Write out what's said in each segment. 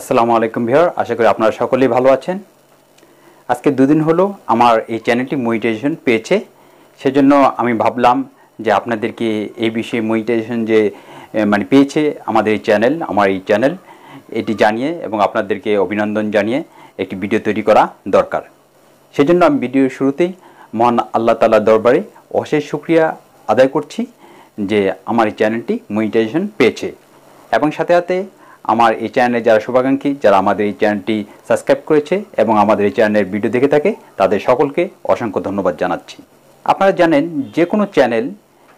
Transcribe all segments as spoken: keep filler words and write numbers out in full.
আসসালামু আলাইকুম ভিউয়ার, আশা করি আপনারা সকলেই ভালো আছেন। আজকে দুদিন হলো আমার এই চ্যানেলটি মনিটাইজেশন পেয়েছে, সেজন্য আমি ভাবলাম যে আপনাদেরকে এই বিষয়ে মনিটাইজেশন যে মানে পেয়েছে আমাদের এই চ্যানেল আমার এই চ্যানেল এটি জানিয়ে এবং আপনাদেরকে অভিনন্দন জানিয়ে একটি ভিডিও তৈরি করা দরকার। সেজন্য আমি ভিডিওর শুরুতেই মহান আল্লাহ তাআলার দরবারে অশেষ শুকরিয়া আদায় করছি যে আমার এই চ্যানেলটি মনিটাইজেশন পেয়েছে, এবং সাথে সাথে আমার এই চ্যানেলে যারা শুভাকাঙ্ক্ষী যারা আমাদের এই চ্যানেলটি সাবস্ক্রাইব করেছে এবং আমাদের এই চ্যানেলের ভিডিও দেখে থাকে তাদের সকলকে অসংখ্য ধন্যবাদ জানাচ্ছি। আপনারা জানেন যে কোনো চ্যানেল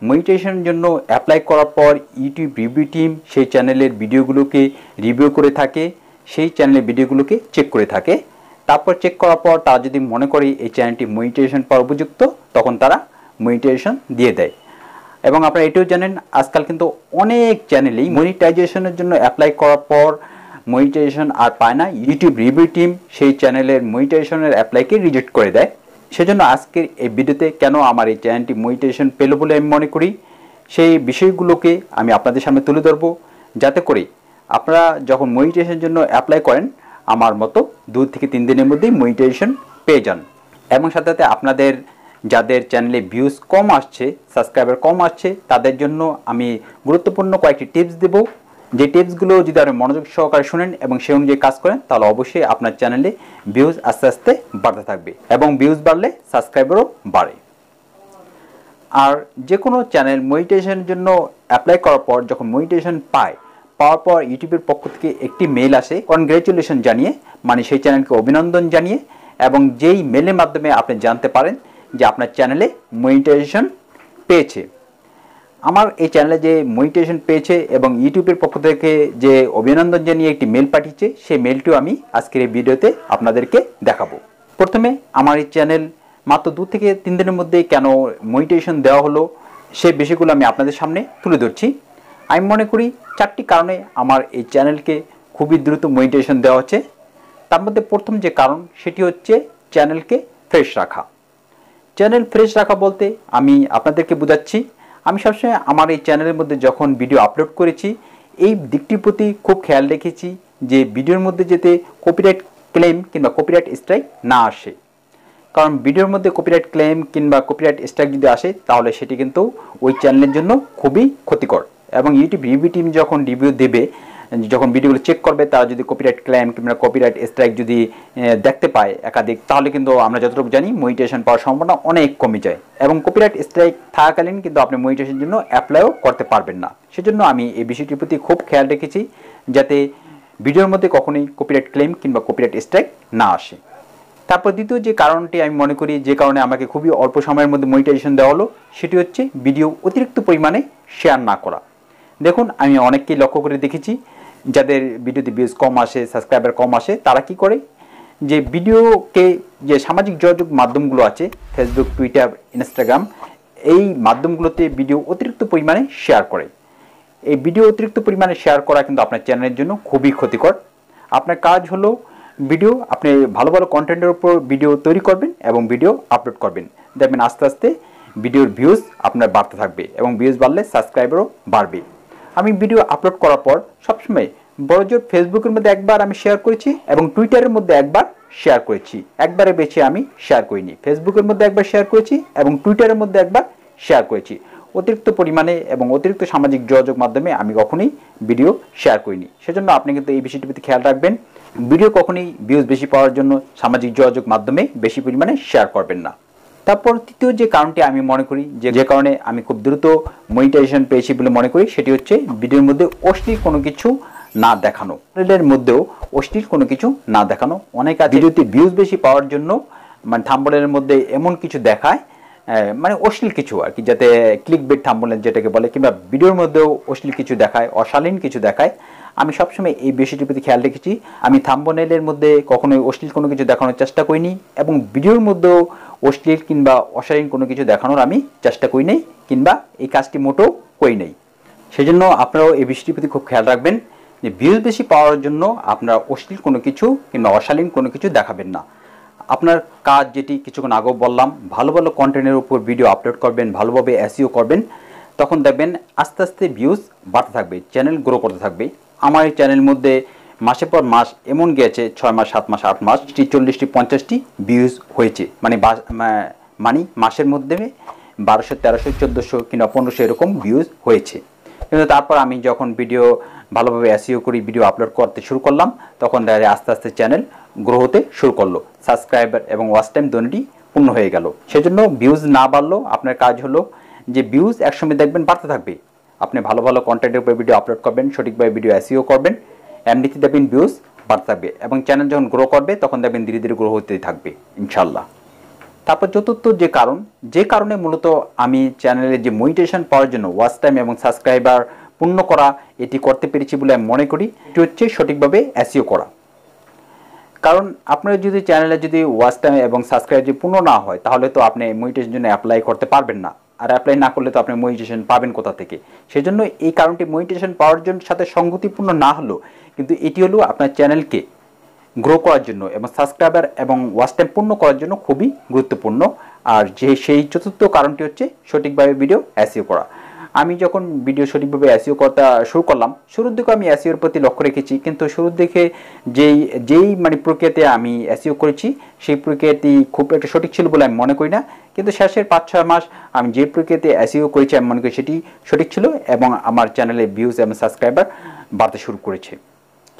মনিটাইজেশনের জন্য অ্যাপ্লাই করার পর ইউটিউব রিভিউ টিম সেই চ্যানেলের ভিডিওগুলোকে রিভিউ করে থাকে, সেই চ্যানেলের ভিডিওগুলোকে চেক করে থাকে। তারপর চেক করার পর তারা যদি মনে করে এই চ্যানেলটি মনিটাইজেশন পাওয়ার উপযুক্ত তখন তারা মনিটাইজেশন দিয়ে দেয়। এবং আপনারা এটাও জানেন আজকাল কিন্তু অনেক চ্যানেলেই মনিটাইজেশনের জন্য অ্যাপ্লাই করার পর মনিটাইজেশন আর পায় না, ইউটিউব রিভিউ টিম সেই চ্যানেলের মনিটাইজেশনের অ্যাপ্লাইকে রিজেক্ট করে দেয়। সেজন্য আজকের এই ভিডিওতে কেন আমার এই চ্যানেলটি মনিটাইজেশন পেল বলে আমি মনে করি সেই বিষয়গুলোকে আমি আপনাদের সামনে তুলে ধরবো, যাতে করে আপনারা যখন মনিটাইজেশনের জন্য অ্যাপ্লাই করেন আমার মতো দু থেকে তিন দিনের মধ্যেই মনিটাইজেশন পেয়ে যান। এবং সাথে সাথে আপনাদের যাদের চ্যানেলে ভিউজ কম আসছে সাবস্ক্রাইবার কম আসছে তাদের জন্য আমি গুরুত্বপূর্ণ কয়েকটি টিপস দেব, যে টিপসগুলো যদি আপনি মনোযোগ সহকারে শুনেন এবং সেই অনুযায়ী কাজ করেন তাহলে অবশ্যই আপনার চ্যানেলে ভিউজ আস্তে আস্তে বাড়তে থাকবে এবং ভিউজ বাড়লে সাবস্ক্রাইবারও বাড়ে। আর যে কোনো চ্যানেল মনিটাইজেশনের জন্য অ্যাপ্লাই করার পর যখন মনিটাইজেশন পায় পাওয়ার পর ইউটিউবের পক্ষ থেকে একটি মেল আসে কনগ্র্যাচুলেশন জানিয়ে, মানে সেই চ্যানেলকে অভিনন্দন জানিয়ে, এবং যেই মেলের মাধ্যমে আপনি জানতে পারেন যে আপনার চ্যানেলে মনিটাইজেশন পেয়েছে। আমার এই চ্যানেলে যে মনিটাইজেশন পেয়েছে এবং ইউটিউবের পক্ষ থেকে যে অভিনন্দন জানিয়ে একটি মেল পাঠিয়েছে সেই মেলটিও আমি আজকের এই ভিডিওতে আপনাদেরকে দেখাবো। প্রথমে আমার এই চ্যানেল মাত্র দু থেকে তিন দিনের মধ্যে কেন মনিটাইজেশন দেওয়া হলো সেই বিষয়গুলো আমি আপনাদের সামনে তুলে ধরছি। আমি মনে করি চারটি কারণে আমার এই চ্যানেলকে খুবই দ্রুত মনিটাইজেশন দেওয়া হচ্ছে। তার মধ্যে প্রথম যে কারণ সেটি হচ্ছে চ্যানেলকে ফ্রেশ রাখা। চ্যানেল ফ্রেশ রাখা বলতে আমি আপনাদেরকে বোঝাচ্ছি, আমি সবসময় আমার এই চ্যানেলের মধ্যে যখন ভিডিও আপলোড করেছি এই দিকটির প্রতি খুব খেয়াল রেখেছি যে ভিডিওর মধ্যে যাতে কপিরাইট ক্লেম কিংবা কপিরাইট স্ট্রাইক না আসে, কারণ ভিডিওর মধ্যে কপিরাইট ক্লেম কিংবা কপিরাইট স্ট্রাইক যদি আসে তাহলে সেটি কিন্তু ওই চ্যানেলের জন্য খুবই ক্ষতিকর। এবং ইউটিউব রিভিউ টিম যখন রিভিউ দেবে, যখন ভিডিওগুলো চেক করবে, তারা যদি কপিরাইট ক্লেম কিংবা কপিরাইট স্ট্রাইক যদি দেখতে পায় একাধিক তাহলে কিন্তু আমরা যতটুকু জানি মনিটাইজেশন পাওয়ার সম্ভাবনা অনেক কমে যায়, এবং কপিরাইট স্ট্রাইক থাকাকালীন কিন্তু আপনি মনিটাইজেশনের জন্য অ্যাপ্লাইও করতে পারবেন না। সেজন্য আমি এই বিষয়টির প্রতি খুব খেয়াল রেখেছি যাতে ভিডিওর মধ্যে কখনোই কপিরাইট ক্লেম কিংবা কপিরাইট স্ট্রাইক না আসে। তারপর দ্বিতীয় যে কারণটি আমি মনে করি যে কারণে আমাকে খুবই অল্প সময়ের মধ্যে মনিটাইজেশন দেওয়া হলো সেটি হচ্ছে ভিডিও অতিরিক্ত পরিমাণে শেয়ার না করা। দেখুন আমি অনেককেই লক্ষ্য করে দেখেছি যাদের ভিডিওতে ভিউজ কম আসে সাবস্ক্রাইবার কম আসে তারা কি করে যে ভিডিওকে যে সামাজিক যোগাযোগ মাধ্যমগুলো আছে ফেসবুক টুইটার ইনস্টাগ্রাম এই মাধ্যমগুলোতে ভিডিও অতিরিক্ত পরিমাণে শেয়ার করে। এই ভিডিও অতিরিক্ত পরিমাণে শেয়ার করা কিন্তু আপনার চ্যানেলের জন্য খুবই ক্ষতিকর। আপনার কাজ হলো ভিডিও আপনি ভালো ভালো কন্টেন্টের উপর ভিডিও তৈরি করবেন এবং ভিডিও আপলোড করবেন, দেখবেন আস্তে আস্তে ভিডিওর ভিউজ আপনার বাড়তে থাকবে এবং ভিউজ বাড়লে সাবস্ক্রাইবারও বাড়বে। আমি ভিডিও আপলোড করার পর সবসময় বড়জোর ফেসবুকের মধ্যে একবার আমি শেয়ার করেছি এবং টুইটারের মধ্যে একবার শেয়ার করেছি, একবারে বেশি আমি শেয়ার করিনি। ফেসবুকের মধ্যে একবার শেয়ার করেছি এবং টুইটারের মধ্যে একবার শেয়ার করেছি। অতিরিক্ত পরিমাণে এবং অতিরিক্ত সামাজিক যোগাযোগ মাধ্যমে আমি কখনোই ভিডিও শেয়ার করিনি। সেজন্য আপনি কিন্তু এই বিষয়টির প্রতি খেয়াল রাখবেন, ভিডিও কখনোই ভিউজ বেশি পাওয়ার জন্য সামাজিক যোগাযোগ মাধ্যমে বেশি পরিমাণে শেয়ার করবেন না। তারপর তৃতীয় যে কারণটি আমি মনে করি যে যে কারণে আমি খুব দ্রুত মনিটাইজেশন পেয়েছি বলে মনে করি সেটি হচ্ছে ভিডিওর মধ্যে অশ্লীল কোনো কিছু না দেখানো। চ্যানেলের মধ্যেও অশ্লীল কোনো কিছু না দেখানো। অনেক আছে ভিডিওতে ভিউজ বেশি পাওয়ার জন্য মানে থাম্বনেলের মধ্যে এমন কিছু দেখায় মানে অশ্লীল কিছু আর কি, যাতে ক্লিক বেট থাম্বনেল যেটাকে বলে, কিংবা ভিডিওর মধ্যেও অশ্লীল কিছু দেখায় অশালীন কিছু দেখায়। আমি সবসময় এই বিষয়টির প্রতি খেয়াল রেখেছি, আমি থাম্বনেলের মধ্যে কখনোই অশ্লীল কোনো কিছু দেখানোর চেষ্টা করিনি এবং ভিডিওর মধ্যেও অশ্লীল কিংবা অশালীন কোনো কিছু দেখানোর আমি চেষ্টা করি নাই কিংবা এই কাজটি মোটেও করি নাই। সেজন্য আপনারাও এই বিষয়টির প্রতি খুব খেয়াল রাখবেন যে ভিউজ বেশি পাওয়ার জন্য আপনারা অশ্লীল কোনো কিছু কিংবা অশালীন কোনো কিছু দেখাবেন না। আপনার কাজ যেটি কিছুক্ষণ আগেও বললাম, ভালো ভালো কন্টেন্টের উপর ভিডিও আপলোড করবেন, ভালোভাবে এসইও করবেন, তখন দেখবেন আস্তে আস্তে ভিউজ বাড়তে থাকবে, চ্যানেল গ্রো করতে থাকবে। আমার এই চ্যানেলের মধ্যে मासे पर मास एमन गेছে छय मास सात मास आठ मास चल्लिस पंचाश टी भिउज होयेছে माने मानी मासेर मध्ये बारोशो तेरशो चौदोशो किंबा पंद्रशो एरकम भिउज होयेছে। কিন্তু তারপর আমি যখন ভিডিও ভালোভাবে এসইও করি ভিডিও আপলোড করতে শুরু করলাম তখন ধীরে আস্তে আস্তে চ্যানেল গ্রো হতে শুরু করলো সাবস্ক্রাইবার এবং ওয়াচ টাইম দুটোই পূর্ণ হয়ে গেল। সেজন্য ভিউজ না বাড়লো আপনার কাজ হলো যে ভিউজ একসময় দেখবেন বাড়তে থাকবে। আপনি ভালো ভালো কন্টেন্টের উপর ভিডিও আপলোড করবেন সঠিকভাবে ভিডিও এসইও করবেন এমনিতে দেখবেন ভিউজ বাড়তে থাকবে এবং চ্যানেল যখন গ্রো করবে তখন দেখবেন ধীরে ধীরে গ্রো হতেই থাকবে ইনশাআল্লাহ। তারপর চতুর্থ যে কারণ যে কারণে মূলত আমি চ্যানেলে যে মনিটাইজেশন পাওয়ার জন্য ওয়াচ টাইম এবং সাবস্ক্রাইবার পূর্ণ করা এটি করতে পেরেছি বলে আমি মনে করি এটি হচ্ছে সঠিকভাবে এসইও করা। কারণ আপনার যদি চ্যানেলে যদি ওয়াচ টাইম এবং সাবস্ক্রাইবার যদি পূর্ণ না হয় তাহলে তো আপনি মনিটাইজেশনের জন্য অ্যাপ্লাই করতে পারবেন না, আর অ্যাপ্লাই না করলে তো আপনি মনিটাইজেশন পাবেন কোথা থেকে। সেজন্য এই কারণটি মনিটাইজেশন পাওয়ার জন্য সাথে সংগতিপূর্ণ না হলো কিন্তু এটি হলো আপনার চ্যানেলকে গ্রো করার জন্য এবং সাবস্ক্রাইবার এবং ওয়াচ টাইম পূর্ণ করার জন্য খুবই গুরুত্বপূর্ণ। আর যে সেই চতুর্থ কারণটি হচ্ছে সঠিকভাবে ভিডিও এসইও করা। আমি যখন ভিডিও সঠিকভাবে এসইও করতে শুরু করলাম শুরুর দিকে আমি এসইওর প্রতি লক্ষ্য রেখেছি কিন্তু শুরুর দিকে যেই যেই মানে প্রক্রিয়াতে আমি এসইও করেছি সেই প্রক্রিয়াটি খুব একটা সঠিক ছিল বলে আমি মনে করি না। কিন্তু শেষের পাঁচ ছয় মাস আমি যে প্রক্রিয়াতে এসইও করেছি আমি মনে করি সেটি সঠিক ছিল এবং আমার চ্যানেলে ভিউজ এবং সাবস্ক্রাইবার বাড়তে শুরু করেছে।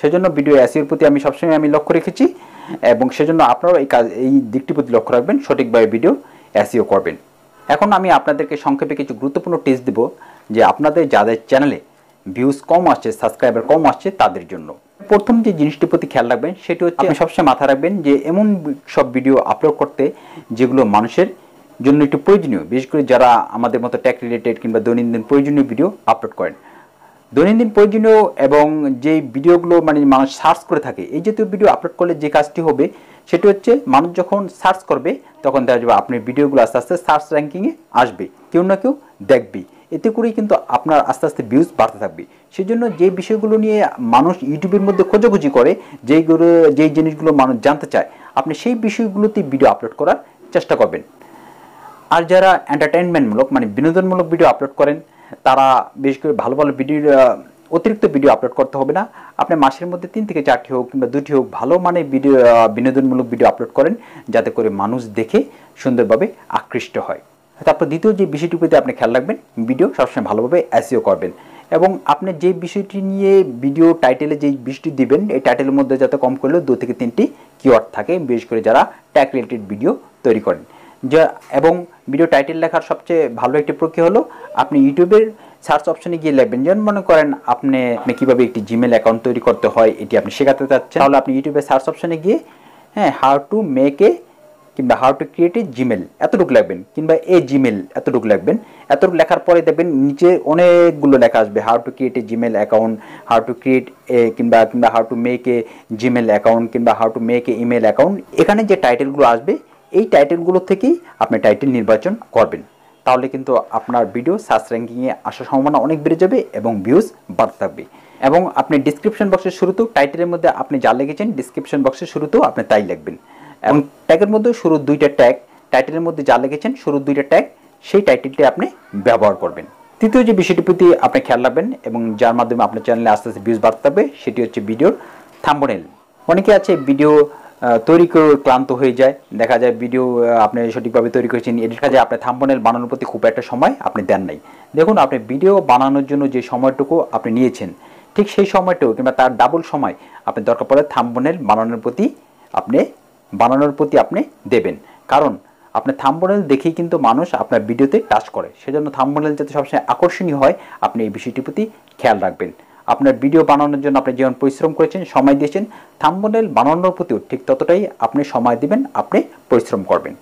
সেজন্য ভিডিও এসইওর প্রতি আমি সবসময় আমি লক্ষ্য রেখেছি এবং সেজন্য আপনারাও এই কাজ এই দিকটির প্রতি লক্ষ্য রাখবেন সঠিকভাবে ভিডিও এসইও করবেন। এখন আমি আপনাদেরকে সংক্ষেপে কিছু গুরুত্বপূর্ণ টিপস দেব যে আপনাদের যাদের চ্যানেলে ভিউজ কম আসছে সাবস্ক্রাইবার কম আসছে তাদের জন্য। প্রথম যে জিনিসটির প্রতি খেয়াল রাখবেন সেটি হচ্ছে আপনি সবসময় মাথায় রাখবেন যে এমন সব ভিডিও আপলোড করতে যেগুলো মানুষের জন্য একটু প্রয়োজনীয়, বিশেষ করে যারা আমাদের মতো টেক রিলেটেড কিংবা দৈনন্দিন প্রয়োজনীয় ভিডিও আপলোড করেন। দৈনন্দিন প্রয়োজনীয় এবং যে ভিডিওগুলো মানে মানুষ সার্চ করে থাকে এই জাতীয় ভিডিও আপলোড করলে যে কাজটি হবে সেটি হচ্ছে মানুষ যখন সার্চ করবে তখন দেখা যাবে আপনার ভিডিওগুলো আস্তে আস্তে সার্চ র্যাঙ্কিংয়ে আসবে, কেউ না কেউ দেখবে, এতে করেই কিন্তু আপনার আস্তে আস্তে ভিউজ বাড়তে থাকবে। সেই জন্য যে বিষয়গুলো নিয়ে মানুষ ইউটিউবের মধ্যে খোঁজাখুঁজি করে যেইগুলো যেই জিনিসগুলো মানুষ জানতে চায় আপনি সেই বিষয়গুলোতে ভিডিও আপলোড করার চেষ্টা করবেন। আর যারা এন্টারটেনমেন্টমূলক মানে বিনোদনমূলক ভিডিও আপলোড করেন তারা বেশ করে ভালো ভালো ভিডিও অতিরিক্ত ভিডিও আপলোড করতে হবে না। আপনি মাসের মধ্যে তিন থেকে চারটি হোক কিংবা দুটি হোক ভালো মানে ভিডিও বিনোদনমূলক ভিডিও আপলোড করেন যাতে করে মানুষ দেখে সুন্দরভাবে আকৃষ্ট হয়। তারপর দ্বিতীয় যে বিষয়টির প্রতি আপনি খেয়াল রাখবেন ভিডিও সবসময় ভালোভাবে এসইও করবেন এবং আপনি যে বিষয়টি নিয়ে ভিডিও টাইটেলে যেই বিষয়টি দিবেন এই টাইটেলের মধ্যে যাতে কম করলেও দু থেকে তিনটি কিওয়ার্ড থাকে, বিশেষ করে যারা ট্যাগ রিলেটেড ভিডিও তৈরি করেন যা। এবং ভিডিও টাইটেল লেখার সবচেয়ে ভালো একটি প্রক্রিয়া হলো আপনি ইউটিউবের সার্চ অপশনে গিয়ে লিখবেন। যেমন মনে করেন আপনি আপনি কীভাবে একটি জিমেল অ্যাকাউন্ট তৈরি করতে হয় এটি আপনি শেখাতে চাচ্ছেন, তাহলে আপনি ইউটিউবের সার্চ অপশনে গিয়ে হ্যাঁ হাউ টু মেক এ কিংবা how to create a Gmail এতটুকু লাগবেন কিংবা এ জিমেল এতটুকু লাগবেন। এতটুকু লেখার পরে দেখবেন নিচে অনেকগুলো লেখা আসবে how to create a Gmail account, how to create a কিংবা কিংবা how to make a Gmail account কিংবা how to make a email account. এখানে যে টাইটেলগুলো আসবে এই টাইটেলগুলো থেকেই আপনি টাইটেল নির্বাচন করবেন, তাহলে কিন্তু আপনার ভিডিও সার্চ র্যাঙ্কিংয়ে আসার সম্ভাবনা অনেক বেড়ে যাবে এবং ভিউজ বাড়তে থাকবে। এবং আপনি ডিসক্রিপশন বক্সের শুরুতেও টাইটেলের মধ্যে আপনি যা লিখেছেন ডিসক্রিপশন বক্সের শুরুতেও আপনি তাই লিখবেন এবং ট্যাগের মধ্যে শুরু দুইটা ট্যাগ টাইটেলের মধ্যে যা লিখেছেন শুরু দুইটা ট্যাগ সেই টাইটেলটি আপনি ব্যবহার করবেন। তৃতীয় যে বিষয়টির প্রতি আপনি খেয়াল রাখবেন এবং যার মাধ্যমে আপনার চ্যানেলে আস্তে আস্তে ভিউজ বাড়তে থাকবে সেটি হচ্ছে ভিডিওর থাম্বনেল। অনেকে আছে ভিডিও তৈরি করে ক্লান্ত হয়ে যায়, দেখা যায় ভিডিও আপনি সঠিকভাবে তৈরি করেছেন এটা দেখা যায় আপনি থাম্বনেল বানানোর প্রতি খুব একটা সময় আপনি দেন নাই। দেখুন আপনি ভিডিও বানানোর জন্য যে সময়টুকু আপনি নিয়েছেন ঠিক সেই সময়টুকু কিংবা তার ডাবল সময় আপনি দরকার পড়ে থাম্বনেল বানানোর প্রতি আপনি বানানোর প্রতি আপনি দেবেন, কারণ আপনি থাম্বনেল দেখেই কিন্তু মানুষ আপনার ভিডিওতে টাচ করে। সেজন্য থাম্বনেল যাতে সবসময় আকর্ষণীয় হয় আপনি এই বিষয়টির প্রতি খেয়াল রাখবেন। আপনার ভিডিও বানানোর জন্য আপনি যেমন পরিশ্রম করেছেন সময় দিয়েছেন থাম্বনেল বানানোর প্রতিও ঠিক ততটাই আপনি সময় দিবেন, আপনি পরিশ্রম করবেন।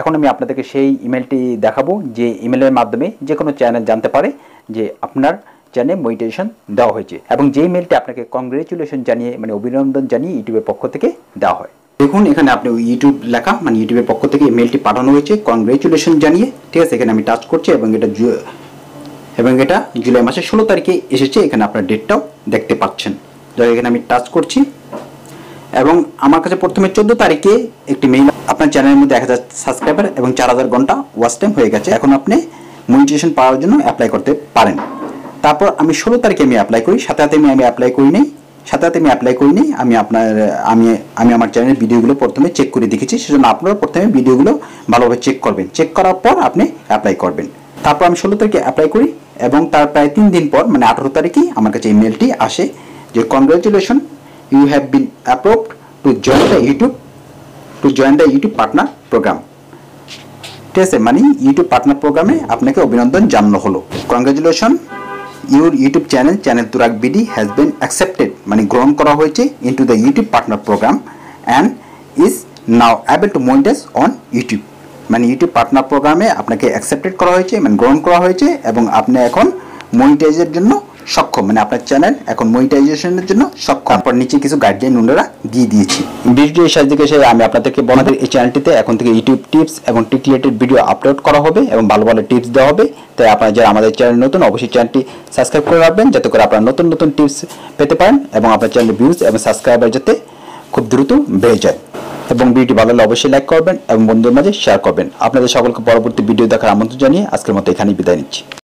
এখন আমি আপনাদেরকে সেই ইমেলটি দেখাবো যে ইমেলের মাধ্যমে যে কোনো চ্যানেল জানতে পারে যে আপনার চ্যানেলে মনিটাইজেশন দেওয়া হয়েছে এবং যে ইমেলটি আপনাকে কংগ্রেচুলেশন জানিয়ে মানে অভিনন্দন জানিয়ে ইউটিউবের পক্ষ থেকে দেওয়া হয়। দেখুন এখানে আপনি ইউটিউব লেখা মানে ইউটিউবের পক্ষ থেকে ইমেলটি পাঠানো হয়েছে কংগ্রেচুলেশন জানিয়ে, ঠিক আছে। এখানে আমি টাচ করছি এবং এটা এবং এটা জুলাই মাসের ষোলো তারিখে এসেছে, এখানে আপনার ডেটটাও দেখতে পাচ্ছেন। যাই এখানে আমি টাচ করছি এবং আমার কাছে প্রথমে চোদ্দো তারিখে একটি মেইল আপনার চ্যানেলের মধ্যে এক হাজার সাবস্ক্রাইবার এবং চার হাজার ঘন্টা ওয়াচ টাইম হয়ে গেছে, এখন আপনি মনিটাইজেশন পাওয়ার জন্য অ্যাপ্লাই করতে পারেন। তারপর আমি ষোলো তারিখে আমি অ্যাপ্লাই করি, সাথে সাথে আমি আমি অ্যাপ্লাই করি নাই, সাথে আমি অ্যাপ্লাই করি নি আমি আপনার আমি আমি আমার চ্যানেলের ভিডিওগুলো প্রথমে চেক করে দেখেছি সেজন্য আপনারা প্রথমে ভিডিওগুলো ভালোভাবে চেক করবেন চেক করার পর আপনি অ্যাপ্লাই করবেন তারপর আমি ষোলো তারিখে অ্যাপ্লাই করি এবং তার প্রায় তিন দিন পর মানে আঠারো তারিখে আমার কাছে ইমেলটি আসে যে congratulation you have been approved to join the YouTube to join the YouTube partner programme ঠিক আছে মানে ইউটিউব পার্টনার প্রোগ্রামে আপনাকে অভিনন্দন জানানো হলো congratulation Your YouTube channel, channel Turak BD has been accepted, mani grown kora hoyeche into the YouTube partner program and is now able to monetize on YouTube. Mani YouTube partner program e apnake accepted kora hoyeche, mani grown kora hoyeche, ebong apni ekhon monetization er jonno shokkhob, mani apnar channel ekhon monetization er jonno shokkhob. Tarpor niche kichu guideline onora diye diyechi. Video sajike shei ami apnaderke bonader ei channel tite ekhon theke YouTube tips ebong tech related video upload kora hobe ebong bhalo bhalo tips deoa hobe. তাই আপনারা যারা আমাদের channel নতুন অবশ্যই চ্যানেলটি subscribe করে রাখবেন যাতে করে আপনারা নতুন নতুন টিপস পেতে পারেন এবং আপনার চ্যানেলের ভিউজ এবং সাবস্ক্রাইবার যাতে খুব দ্রুত বেড়ে যায় এবং ভিডিওটি ভালো লাগলে অবশ্যই লাইক করবেন এবং বন্ধুদের মাঝে শেয়ার করবেন আপনাদের সকলকে পরবর্তী ভিডিও দেখার আমন্ত্রণ জানিয়ে আজকের মতো এখানেই বিদায় নিচ্ছি